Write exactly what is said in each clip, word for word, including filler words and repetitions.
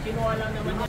Kinuha lang naman niya.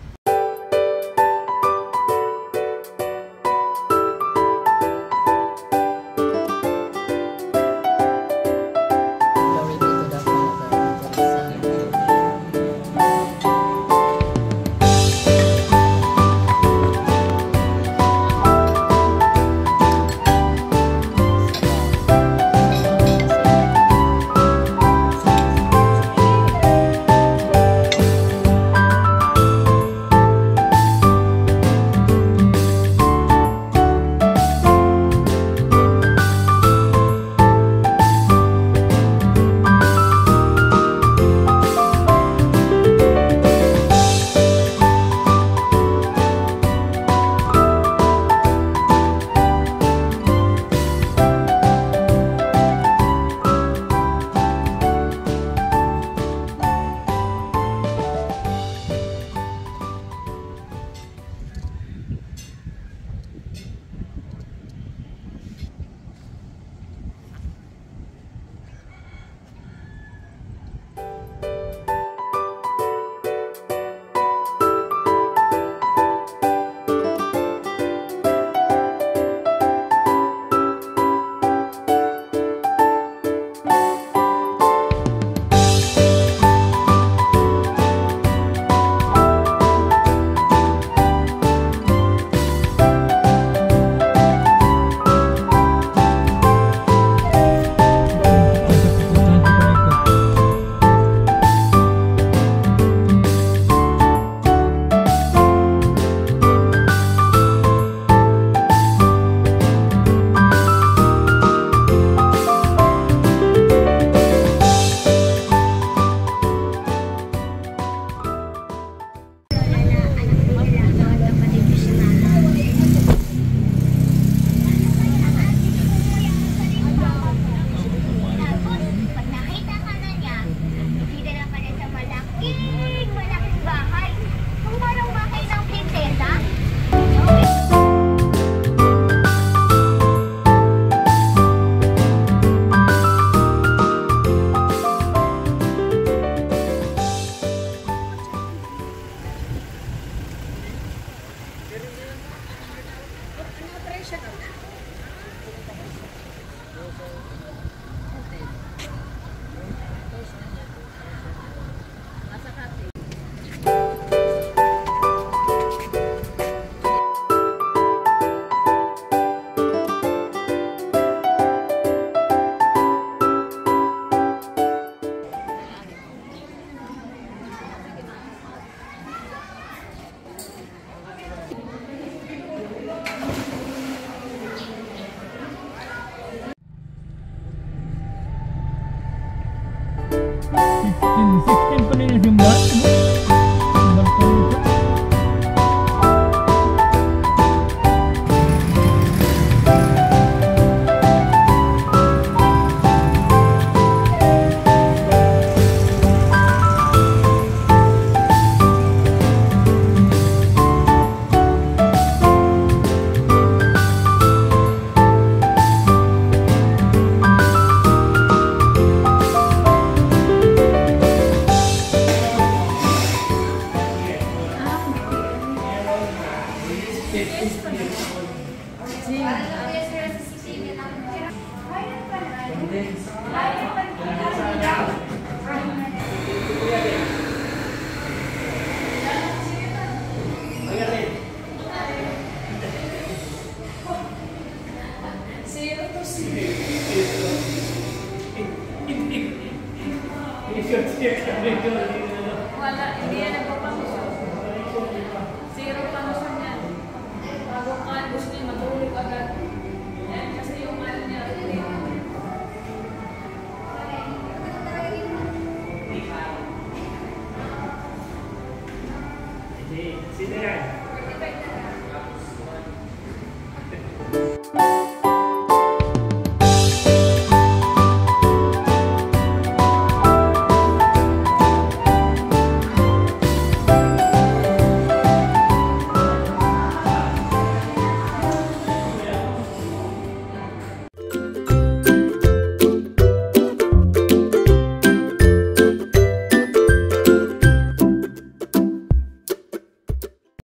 If you're here, can we do it? Well, in the end,